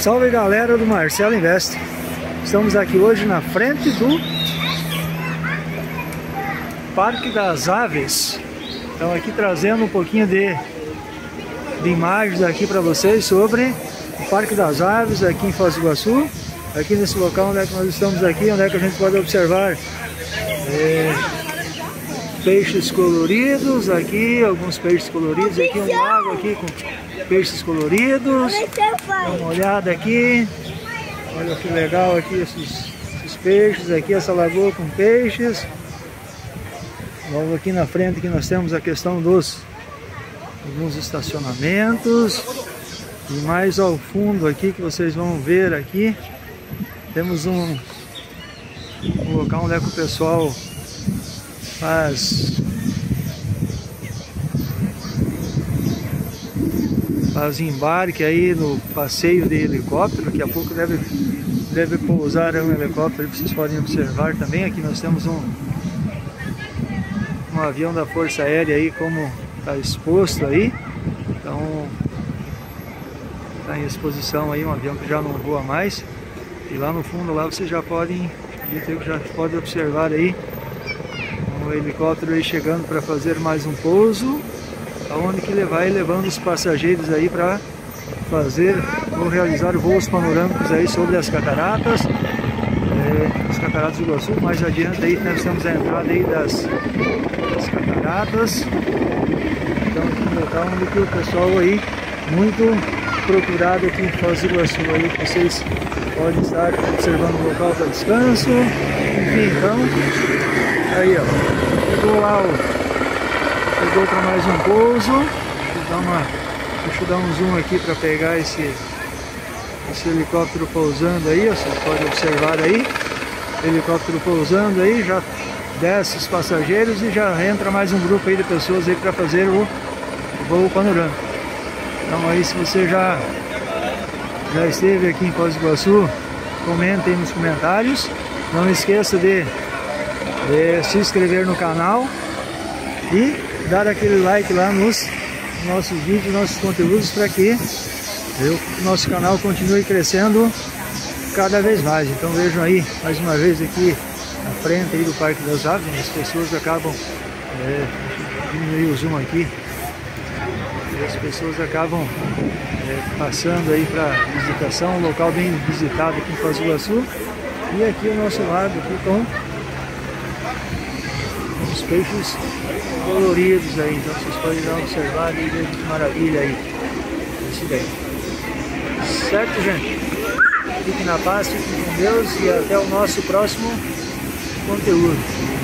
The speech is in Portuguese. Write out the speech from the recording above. Salve galera do Marcelo Invest. Estamos aqui hoje na frente do Parque das Aves. Então aqui trazendo um pouquinho de imagens aqui para vocês sobre o Parque das Aves aqui em Foz do Iguaçu. Aqui nesse local onde é que nós estamos aqui, onde é que a gente pode observar peixes coloridos aqui, alguns peixes coloridos aqui, um lago aqui com peixes coloridos. Dá uma olhada aqui, olha que legal aqui esses peixes aqui, essa lagoa com peixes. Logo aqui na frente que nós temos a questão dos alguns estacionamentos. E mais ao fundo aqui que vocês vão ver aqui, temos um local onde é que o pessoal faz embarque aí no passeio de helicóptero. Daqui a pouco deve pousar um helicóptero, vocês podem observar também. Aqui nós temos um avião da Força Aérea aí, como está exposto aí. Então está em exposição aí um avião que já não voa mais. E lá no fundo lá vocês já podem observar aí o helicóptero aí chegando para fazer mais um pouso, aonde que ele vai levando os passageiros aí para fazer ou realizar voos panorâmicos aí sobre as cataratas do Iguaçu. Mais adiante aí nós temos a entrada aí das cataratas. Então aqui no local onde que o pessoal aí muito procurado aqui em Foz do Iguaçu aí, que vocês podem estar observando o local para descanso. Enfim, então aí ó, pegou para mais um pouso. Deixa eu dar um zoom aqui para pegar esse helicóptero pousando aí, ó, vocês podem observar aí, helicóptero pousando aí, já desce os passageiros e já entra mais um grupo aí de pessoas aí para fazer o voo panorâmico. Então aí, se você já esteve aqui em Foz do Iguaçu, comenta aí nos comentários, não esqueça de se inscrever no canal e dar aquele like lá nos nossos vídeos, nossos conteúdos, para que o nosso canal continue crescendo cada vez mais. Então vejam aí, mais uma vez aqui na frente aí do Parque das Aves, as pessoas acabam, diminuir o zoom aqui, as pessoas acabam passando aí para visitação, um local bem visitado aqui em Foz do Iguaçu. E aqui ao nosso lado aqui os peixes coloridos aí, então vocês podem dar uma observada e ver que maravilha aí, esse daí. Certo, gente? Fiquem na paz, fiquem com Deus e até o nosso próximo conteúdo.